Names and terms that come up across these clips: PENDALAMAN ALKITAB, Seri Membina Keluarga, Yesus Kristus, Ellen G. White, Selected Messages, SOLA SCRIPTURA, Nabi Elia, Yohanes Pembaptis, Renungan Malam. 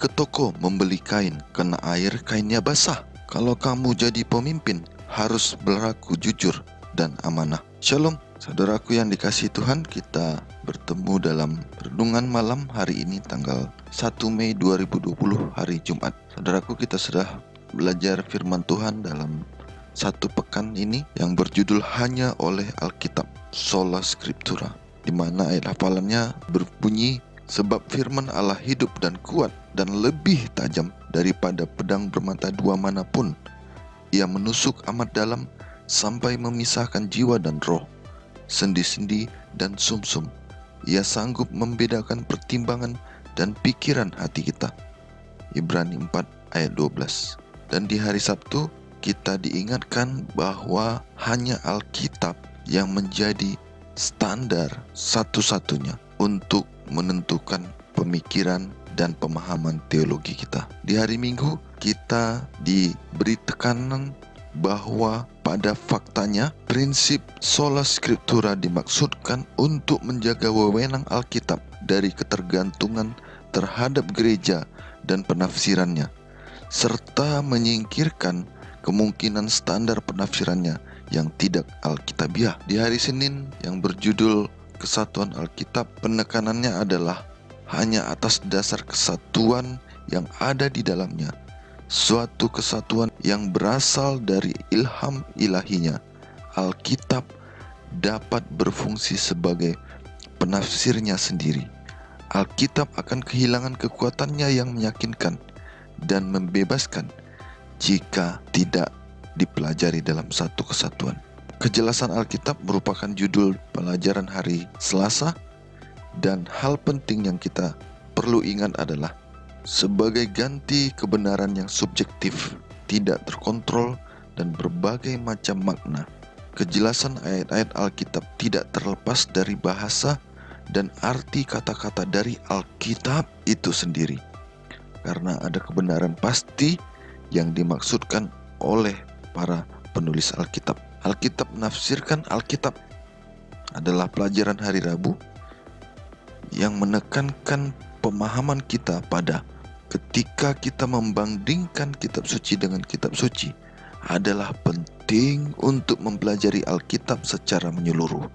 ke toko membeli kain, kena air kainnya basah. Kalau kamu jadi pemimpin, harus berlaku jujur dan amanah. Shalom, saudaraku yang dikasihi Tuhan, kita bertemu dalam Renungan Malam hari ini tanggal 1 Mei 2020 hari Jumat. Saudaraku, kita sudah belajar firman Tuhan dalam satu pekan ini yang berjudul Hanya Oleh Alkitab, Sola Scriptura, di mana ayat hafalannya berbunyi, sebab firman Allah hidup dan kuat dan lebih tajam daripada pedang bermata dua manapun. Ia menusuk amat dalam sampai memisahkan jiwa dan roh, sendi-sendi dan sumsum. Ia sanggup membedakan pertimbangan dan pikiran hati kita. Ibrani 4 ayat 12. Dan di hari Sabtu kita diingatkan bahwa hanya Alkitab yang menjadi standar satu-satunya untuk menentukan pemikiran dan pemahaman teologi kita. Di hari Minggu kita diberi tekanan bahwa pada faktanya prinsip sola scriptura dimaksudkan untuk menjaga wewenang Alkitab dari ketergantungan terhadap gereja dan penafsirannya, serta menyingkirkan kemungkinan standar penafsirannya yang tidak alkitabiah. Di hari Senin yang berjudul Kesatuan Alkitab, penekanannya adalah hanya atas dasar kesatuan yang ada di dalamnya, suatu kesatuan yang berasal dari ilham ilahinya. Alkitab dapat berfungsi sebagai penafsirnya sendiri. Alkitab akan kehilangan kekuatannya yang meyakinkan dan membebaskan jika tidak dipelajari dalam satu kesatuan. Kejelasan Alkitab merupakan judul pelajaran hari Selasa, dan hal penting yang kita perlu ingat adalah sebagai ganti kebenaran yang subjektif, tidak terkontrol, dan berbagai macam makna, kejelasan ayat-ayat Alkitab tidak terlepas dari bahasa dan arti kata-kata dari Alkitab itu sendiri, karena ada kebenaran pasti yang dimaksudkan oleh para penulis Alkitab. Alkitab menafsirkan Alkitab adalah pelajaran hari Rabu yang menekankan pemahaman kita pada ketika kita membandingkan kitab suci dengan kitab suci adalah penting untuk mempelajari Alkitab secara menyeluruh.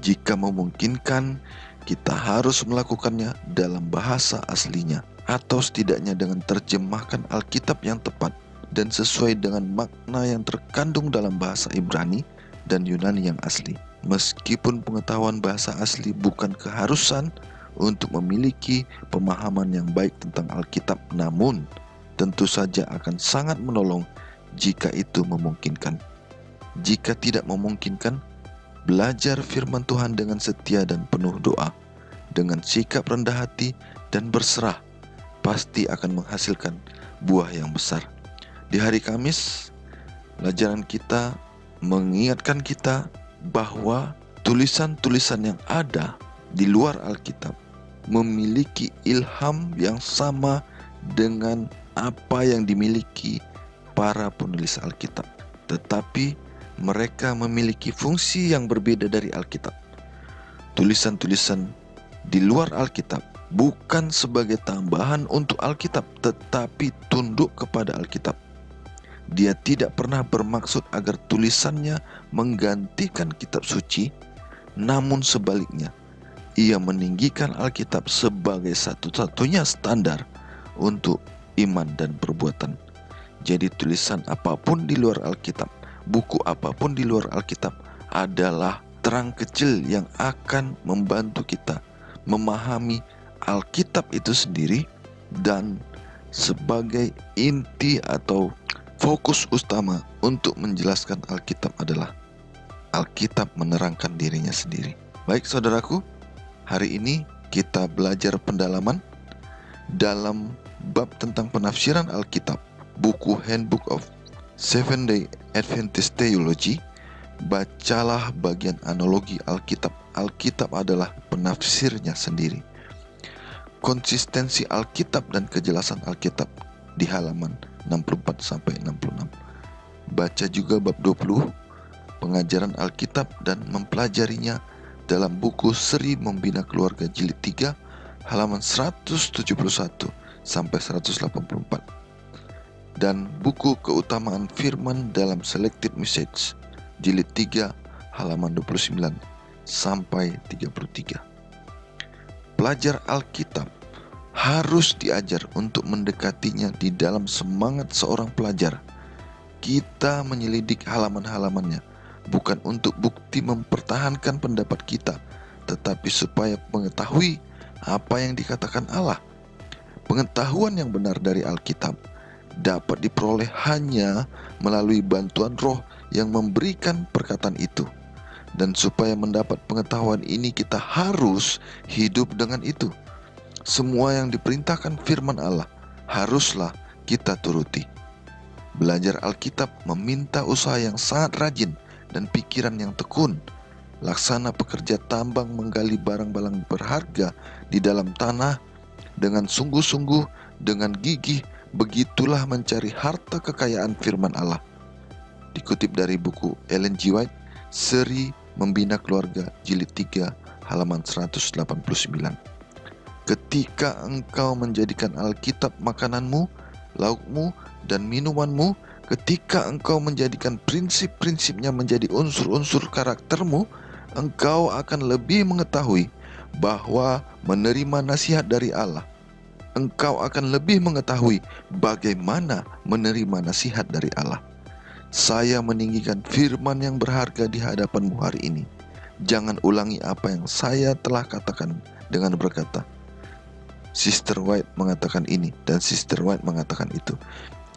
Jika memungkinkan, kita harus melakukannya dalam bahasa aslinya atau setidaknya dengan terjemahkan Alkitab yang tepat dan sesuai dengan makna yang terkandung dalam bahasa Ibrani dan Yunani yang asli. Meskipun pengetahuan bahasa asli bukan keharusan untuk memiliki pemahaman yang baik tentang Alkitab, namun tentu saja akan sangat menolong jika itu memungkinkan. Jika tidak memungkinkan, belajar firman Tuhan dengan setia dan penuh doa, dengan sikap rendah hati dan berserah, pasti akan menghasilkan buah yang besar. Di hari Kamis, pelajaran kita mengingatkan kita bahwa tulisan-tulisan yang ada di luar Alkitab memiliki ilham yang sama dengan apa yang dimiliki para penulis Alkitab, tetapi mereka memiliki fungsi yang berbeda dari Alkitab. Tulisan-tulisan di luar Alkitab bukan sebagai tambahan untuk Alkitab, tetapi tunduk kepada Alkitab. Dia tidak pernah bermaksud agar tulisannya menggantikan kitab suci, namun sebaliknya, ia meninggikan Alkitab sebagai satu-satunya standar untuk iman dan perbuatan. Jadi tulisan apapun di luar Alkitab, buku apapun di luar Alkitab adalah terang kecil yang akan membantu kita memahami Alkitab itu sendiri, dan sebagai inti atau fokus utama untuk menjelaskan Alkitab adalah Alkitab menerangkan dirinya sendiri. Baik saudaraku, hari ini kita belajar pendalaman dalam bab tentang penafsiran Alkitab, buku Handbook of 7 Day Adventist Theology. Bacalah bagian analogi Alkitab. Alkitab adalah penafsirnya sendiri. Konsistensi Alkitab dan kejelasan Alkitab di halaman 64-66. Baca juga bab 20, pengajaran Alkitab dan mempelajarinya dalam buku Seri Membina Keluarga jilid 3 halaman 171 sampai 184. Dan buku keutamaan firman dalam Selected Messages jilid 3 halaman 29 sampai 33. Pelajar Alkitab harus diajar untuk mendekatinya di dalam semangat seorang pelajar. Kita menyelidik halaman-halamannya bukan untuk bukti mempertahankan pendapat kita, tetapi supaya mengetahui apa yang dikatakan Allah. Pengetahuan yang benar dari Alkitab dapat diperoleh hanya melalui bantuan Roh yang memberikan perkataan itu. Dan supaya mendapat pengetahuan ini, kita harus hidup dengan itu. Semua yang diperintahkan firman Allah haruslah kita turuti. Belajar Alkitab meminta usaha yang sangat rajin dan pikiran yang tekun. Laksana pekerja tambang menggali barang-barang berharga di dalam tanah dengan sungguh-sungguh, dengan gigih, begitulah mencari harta kekayaan firman Allah. Dikutip dari buku Ellen G. White, Seri Membina Keluarga jilid 3 halaman 189. Ketika engkau menjadikan Alkitab makananmu, laukmu, dan minumanmu, ketika engkau menjadikan prinsip-prinsipnya menjadi unsur-unsur karaktermu, engkau akan lebih mengetahui bahwa menerima nasihat dari Allah. Engkau akan lebih mengetahui bagaimana menerima nasihat dari Allah. Saya meninggikan firman yang berharga di hadapanmu hari ini. Jangan ulangi apa yang saya telah katakan dengan berkata, Sister White mengatakan ini dan Sister White mengatakan itu.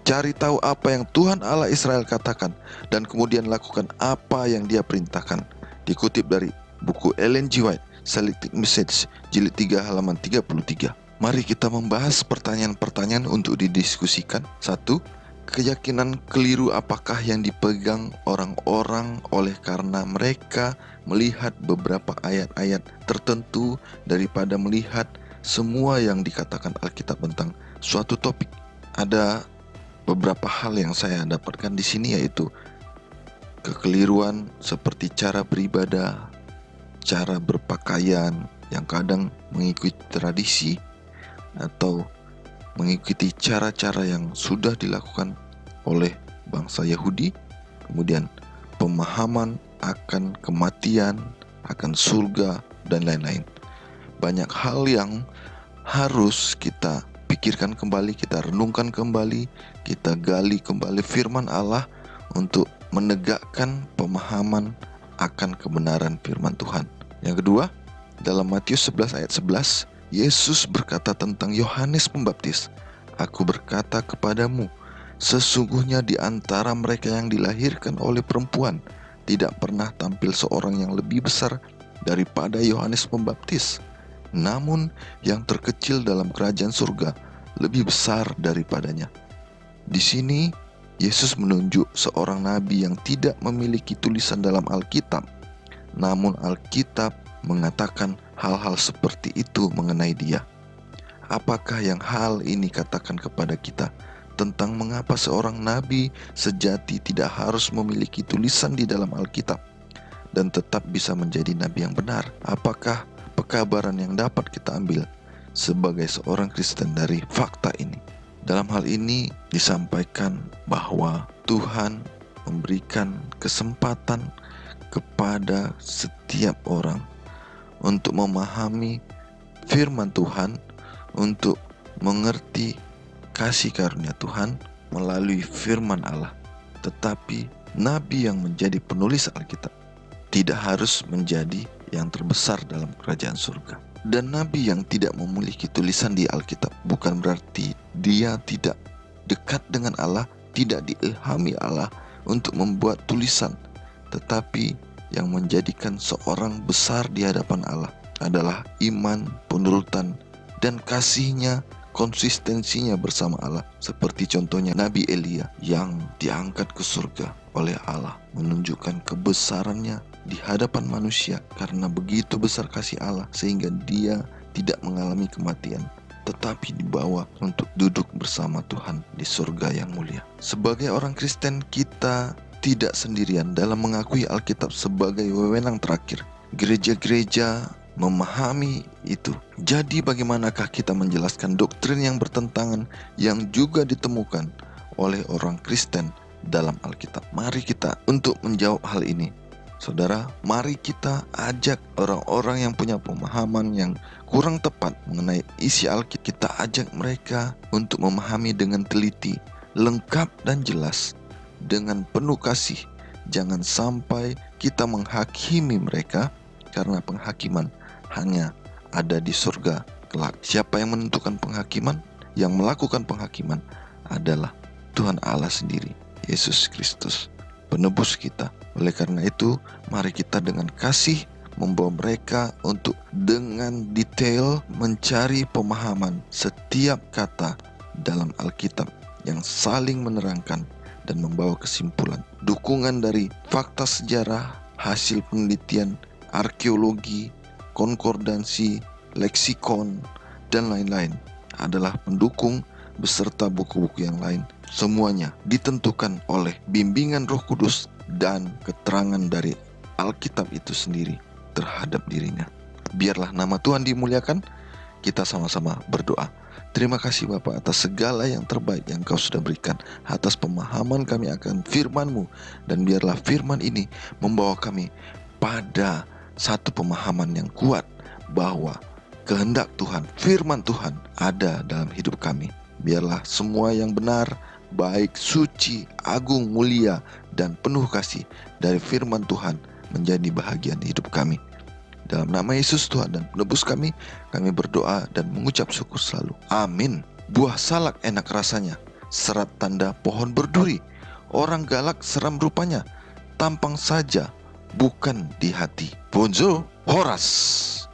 Cari tahu apa yang Tuhan Allah Israel katakan dan kemudian lakukan apa yang Dia perintahkan. Dikutip dari buku Ellen G. White, Selected Messages jilid 3 halaman 33. Mari kita membahas pertanyaan-pertanyaan untuk didiskusikan. 1. Keyakinan keliru apakah yang dipegang orang-orang oleh karena mereka melihat beberapa ayat-ayat tertentu daripada melihat semua yang dikatakan Alkitab tentang suatu topik? Ada beberapa hal yang saya dapatkan di sini, yaitu kekeliruan seperti cara beribadah, cara berpakaian yang kadang mengikuti tradisi atau mengikuti cara-cara yang sudah dilakukan oleh bangsa Yahudi. Kemudian pemahaman akan kematian, akan surga, dan lain-lain. Banyak hal yang harus kita pikirkan kembali, kita renungkan kembali, kita gali kembali firman Allah untuk menegakkan pemahaman akan kebenaran firman Tuhan. Yang kedua, dalam Matius 11 ayat 11, Yesus berkata tentang Yohanes Pembaptis, "Aku berkata kepadamu, sesungguhnya di antara mereka yang dilahirkan oleh perempuan tidak pernah tampil seorang yang lebih besar daripada Yohanes Pembaptis. Namun yang terkecil dalam kerajaan surga lebih besar daripadanya." Di sini Yesus menunjuk seorang nabi yang tidak memiliki tulisan dalam Alkitab. Namun Alkitab mengatakan hal-hal seperti itu mengenai dia. Apakah yang hal ini katakan kepada kita tentang mengapa seorang nabi sejati tidak harus memiliki tulisan di dalam Alkitab dan tetap bisa menjadi nabi yang benar? Apakah pekabaran yang dapat kita ambil sebagai seorang Kristen dari fakta ini? Dalam hal ini disampaikan bahwa Tuhan memberikan kesempatan kepada setiap orang untuk memahami firman Tuhan, untuk mengerti kasih karunia Tuhan melalui firman Allah. Tetapi nabi yang menjadi penulis Alkitab tidak harus menjadi yang terbesar dalam kerajaan surga. Dan nabi yang tidak memiliki tulisan di Alkitab bukan berarti dia tidak dekat dengan Allah, tidak diilhami Allah untuk membuat tulisan. Tetapi yang menjadikan seorang besar di hadapan Allah adalah iman, penurutan, dan kasihnya, konsistensinya bersama Allah. Seperti contohnya Nabi Elia yang diangkat ke surga oleh Allah, menunjukkan kebesarannya di hadapan manusia karena begitu besar kasih Allah sehingga dia tidak mengalami kematian, tetapi dibawa untuk duduk bersama Tuhan di surga yang mulia. Sebagai orang Kristen, kita tidak sendirian dalam mengakui Alkitab sebagai wewenang terakhir. Gereja-gereja memahami itu. Jadi bagaimanakah kita menjelaskan doktrin yang bertentangan yang juga ditemukan oleh orang Kristen dalam Alkitab? Mari kita untuk menjawab hal ini, saudara, mari kita ajak orang-orang yang punya pemahaman yang kurang tepat mengenai isi Alkitab. Kita ajak mereka untuk memahami dengan teliti, lengkap dan jelas, dengan penuh kasih. Jangan sampai kita menghakimi mereka, karena penghakiman hanya ada di surga kelak. Siapa yang menentukan penghakiman? Yang melakukan penghakiman adalah Tuhan Allah sendiri, Yesus Kristus, penebus kita. Oleh karena itu, mari kita dengan kasih membawa mereka untuk dengan detail mencari pemahaman setiap kata dalam Alkitab yang saling menerangkan dan membawa kesimpulan. Dukungan dari fakta sejarah, hasil penelitian, arkeologi, konkordansi, leksikon, dan lain-lain adalah pendukung beserta buku-buku yang lain. Semuanya ditentukan oleh bimbingan Roh Kudus dan keterangan dari Alkitab itu sendiri terhadap dirinya. Biarlah nama Tuhan dimuliakan. Kita sama-sama berdoa. Terima kasih Bapa atas segala yang terbaik yang Kau sudah berikan, atas pemahaman kami akan firman-Mu, dan biarlah firman ini membawa kami pada satu pemahaman yang kuat bahwa kehendak Tuhan, firman Tuhan ada dalam hidup kami. Biarlah semua yang benar, baik, suci, agung, mulia, dan penuh kasih dari firman Tuhan menjadi bahagian hidup kami. Dalam nama Yesus Tuhan dan penebus kami, kami berdoa dan mengucap syukur selalu. Amin. Buah salak enak rasanya, serat tanda pohon berduri. Orang galak seram rupanya, tampang saja bukan di hati. Bonjour, Horas.